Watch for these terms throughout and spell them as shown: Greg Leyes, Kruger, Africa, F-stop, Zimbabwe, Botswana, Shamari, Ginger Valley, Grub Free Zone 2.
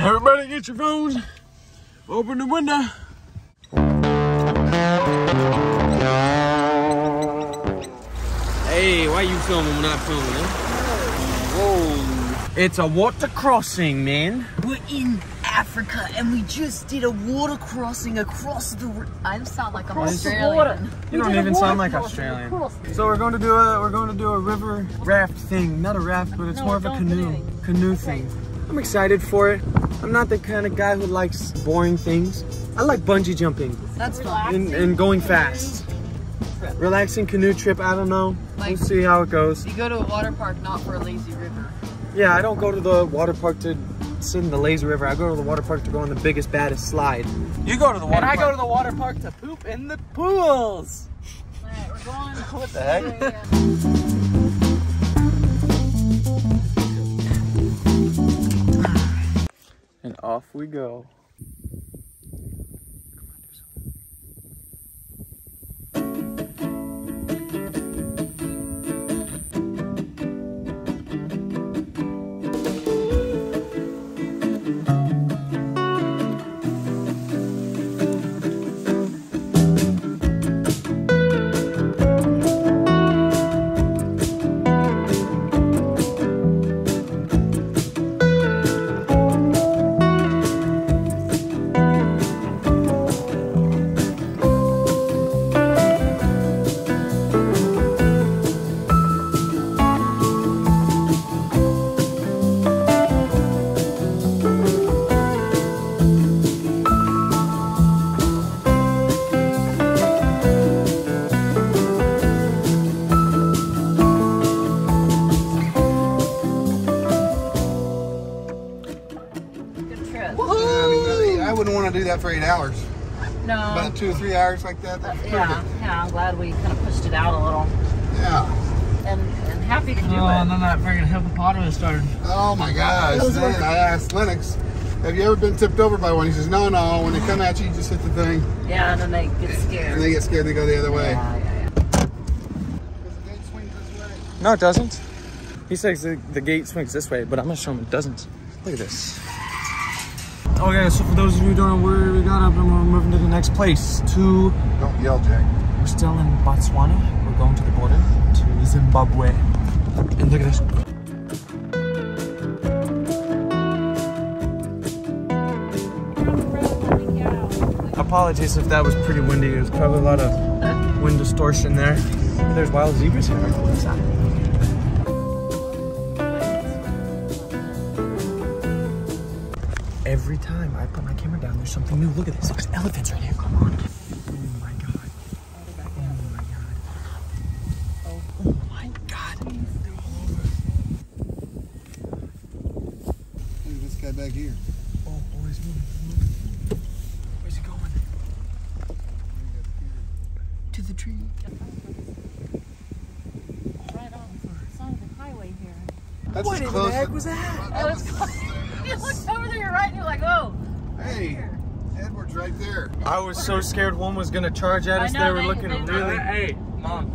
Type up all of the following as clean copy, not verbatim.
Everybody get your phones, open the window. Hey, why you filming when I'm filming, man? Whoa. It's a water crossing, man. We're in Africa and we just did a water crossing across the... I sound like I'm Australian. You don't even sound like Australian. So we're going to do a river raft thing. Not a raft, but it's more of a canoe thing. I'm excited for it. I'm not the kind of guy who likes boring things. I like bungee jumping. That's fun. And going fast. Relaxing canoe trip, I don't know. Like, we'll see how it goes. You go to a water park, not for a lazy river. Yeah, I don't go to the water park to sit in the lazy river. I go to the water park to go on the biggest, baddest slide. You go to the water park. And I go to the water park to poop in the pools. All right, we're going. What the heck? Yeah. And off we go. That for 8 hours. No. About 2 or 3 hours like that. That's yeah, I'm glad we kind of pushed it out a little. Yeah. And happy to do it. And then that freaking hippopotamus started. Oh my gosh. Man, I asked Lennox, have you ever been tipped over by one? He says, no, no. When they come at you, you just hit the thing. Yeah, and then they get scared. And they get scared and they go the other way. Yeah. Because the gate swings this way. No, it doesn't. He says the gate swings this way, but I'm going to show him it doesn't. Look at this. Okay, so for those of you who don't know where we got up, and we're moving to the next place. Don't yell, Jack. We're still in Botswana. We're going to the border to Zimbabwe. And look at this. Apologies if that was pretty windy. There's probably a lot of wind distortion there. There's wild zebras here. What's that? Every time I put my camera down, there's something new. Look at this. There's elephants right here. Come on. Oh my god. Oh my god. Oh my god. They're all over. Look at this guy back here. Oh, boy, he's moving. Where's he going? To the tree. Right on. It's on the highway here. That's what the heck was that? That was close. You looked over there, right, and you're like, oh. Hey, Edward's right there. I was so scared one was going to charge at us. They were looking really... Hey, Mom.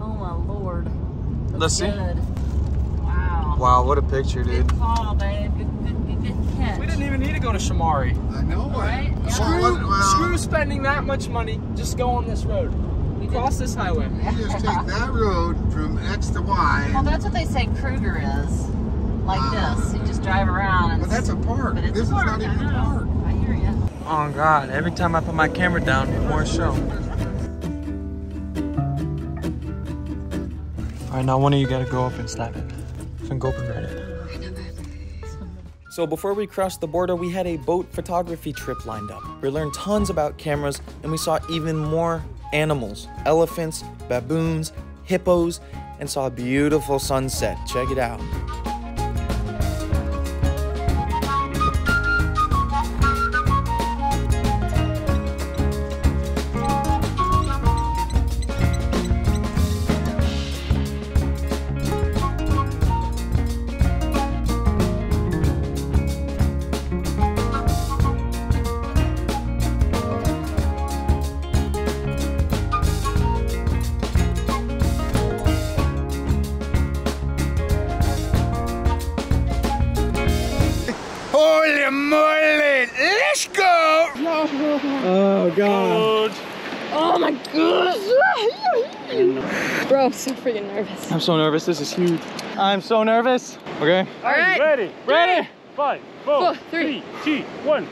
Oh, my Lord. Let's see. Wow. Wow, what a picture, dude. Good call, babe. Good catch. We didn't even need to go to Shamari. I know. Right? Yeah. Screw spending that much money. Just go on this road. Cross this highway. You just take that road from X to Y. Well, that's what they say Kruger is. Like this, you just drive around. And but that's a park. But this is not even a park. I hear you. Oh god! Every time I put my camera down, more show. All right, now one of you gotta go up and snap it. And go up and ride it. So before we crossed the border, we had a boat photography trip lined up. We learned tons about cameras, and we saw even more animals: elephants, baboons, hippos, and saw a beautiful sunset. Check it out. Holy moly, let's go! Oh God. Oh my gosh. Bro, I'm so freaking nervous. I'm so nervous, this is huge. I'm so nervous. Okay. All right. Ready? 5, 4, 3, 2, 1.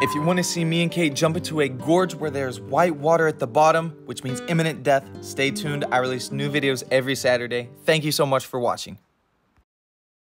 If you want to see me and Kate jump into a gorge where there's white water at the bottom, which means imminent death, stay tuned. I release new videos every Saturday. Thank you so much for watching.